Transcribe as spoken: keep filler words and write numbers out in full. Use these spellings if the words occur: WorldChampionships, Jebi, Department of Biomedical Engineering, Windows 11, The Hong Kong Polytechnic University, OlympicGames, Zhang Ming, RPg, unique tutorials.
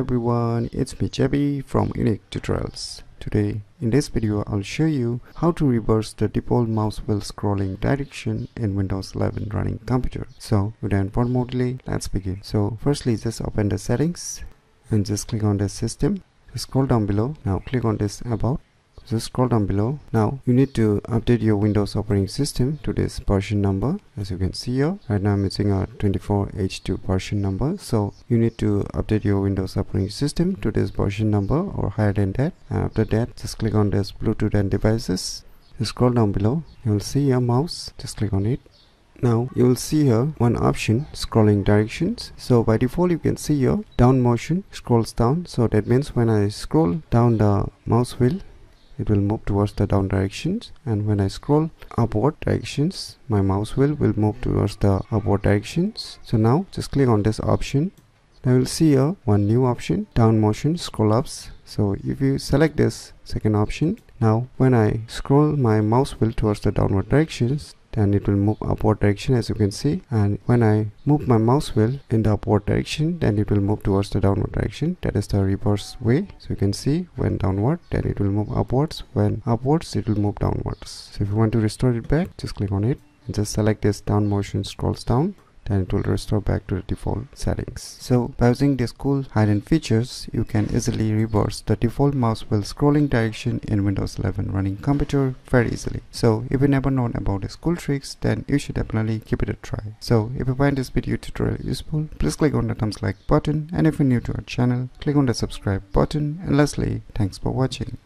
everyone, it's me Jebi from Unique Tutorials. Today in this video I'll show you how to reverse the default mouse wheel scrolling direction in Windows eleven running computer. So without further ado, let's begin. So firstly, just open the settings and just click on the system. Scroll down below. Now click on this about. Just scroll down below. Now you need to update your Windows operating system to this version number. As you can see here, right now I'm using a twenty-four H two version number, so you need to update your Windows operating system to this version number or higher than that. And after that, just click on this Bluetooth and devices. Just scroll down below, you will see your mouse. Just click on it. Now you will see here one option, scrolling directions. So by default you can see here down motion scrolls down, so that means when I scroll down the mouse wheel, it will move towards the down directions, and when I scroll upward directions, my mouse wheel will move towards the upward directions. So now just click on this option. Now you'll see here one new option, down motion scroll ups. So if you select this second option, now when I scroll my mouse wheel towards the downward directions, then it will move upward direction, as you can see, and when I move my mouse wheel in the upward direction, then it will move towards the downward direction. That is the reverse way. So you can see, when downward, then it will move upwards, when upwards it will move downwards. So if you want to restore it back, just click on it and just select this down motion scrolls down, then it will restore back to the default settings. So by using these cool hidden features, you can easily reverse the default mouse wheel scrolling direction in Windows eleven running computer very easily. So if you never known about these cool tricks, then you should definitely give it a try. So if you find this video tutorial useful, please click on the thumbs like button, and if you're new to our channel, click on the subscribe button, and lastly, thanks for watching.